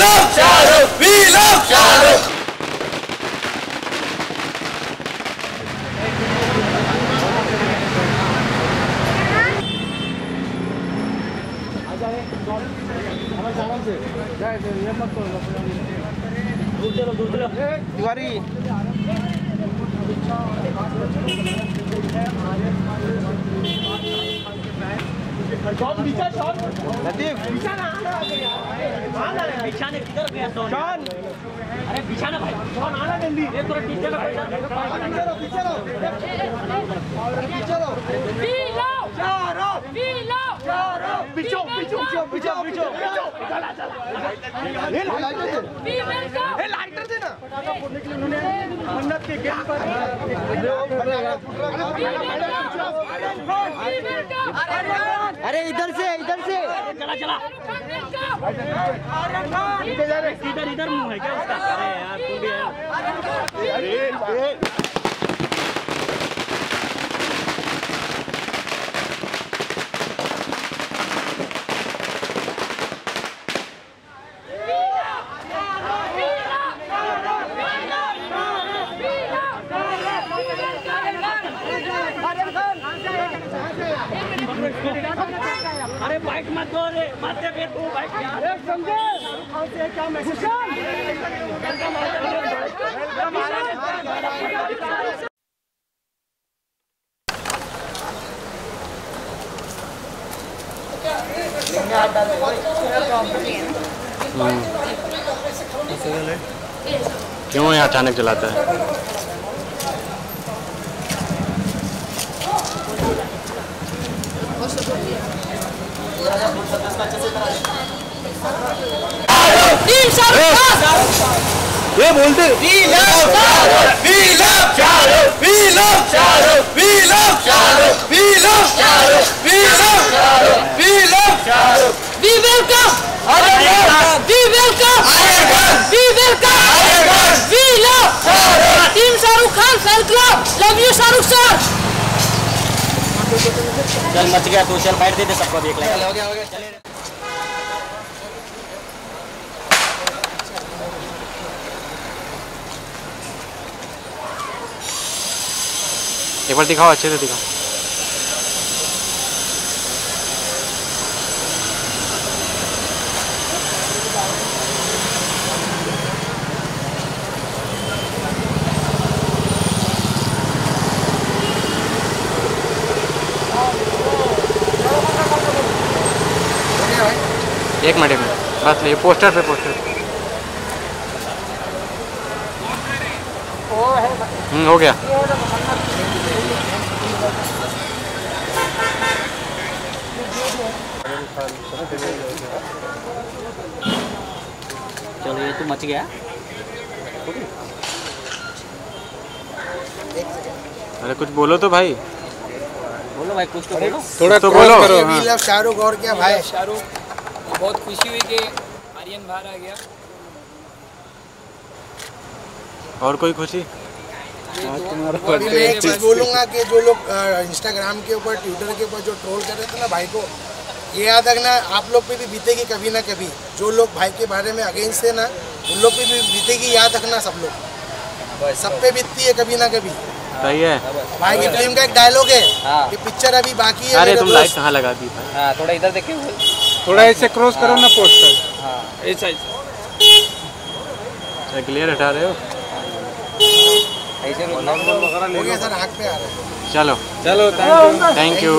love Shahrukh, we love Shahrukh. आजा रे हमारे सामान से जाए ये मत करो दूर चलो तिवारी शॉट पीछा शॉट लतीफ पीछा ना आना पीछा ने किधर गया शॉट अरे पीछा ना भाई शॉट आना जल्दी ये थोड़ा पीछे लो पीछे लो पीछे लो पीछो पीछो पीछो पीछो चला चला ले लाइटर दे ना पटाखा फोड़ने के लिए उन्होंने मन्नत के गेम पर अरे इधर से चला चला आर्यन खान इधर इधर मुंह है क्या उसका अरे यार तू भी है अरे अरे बाइक मत दो रे मत दे फिर तू बाइक अरे समझे शाहरुख खान से क्या मैसेज है क्यों ये अचानक चलाता है ये बोलते team Shahrukh Khan fan club love you Shahrukh sir चल मच गया तो चल बैठ देते सबको देख लेंगे एक बार दिखाओ अच्छे से दिखाओ एक मिनट बस ले पोस्टर पे पोस्टर हो गया चलो ये तो मच गया अरे कुछ बोलो तो भाई कुछ तो बोलो थोड़ा तो बोलो करो शाहरुख और क्या भाई शाहरुख बहुत खुशी हुई कि आर्यन बाहर आ गया और कोई खुशी मैं एक चीज़ बोलूँगा कि जो लोग इंस्टाग्राम के ऊपर ट्विटर के ऊपर जो ट्रोल कर रहे थे ना भाई को ये याद रखना आप लोग पे भी बीतेगी कभी ना कभी जो लोग भाई के बारे में अगेंस्ट है ना उन लोग पे भी बीतेगी याद रखना सब लोग सब पे बीतती है कभी ना कभी सही है भाई की फिल्म का एक डायलॉग है कि पिक्चर अभी बाकी है अरे तुम लाइट कहाँ लगा दी थोड़ा इधर देखिए थोड़ा ऐसे क्रॉस करो ना पोस्टर ऐसा क्लियर हटा रहे हो ऐसे हो गया सर आँख पे आ रहा है चलो चलो थैंक यू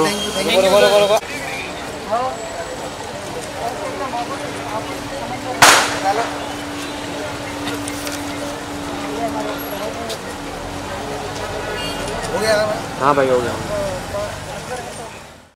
हाँ भाई हो गया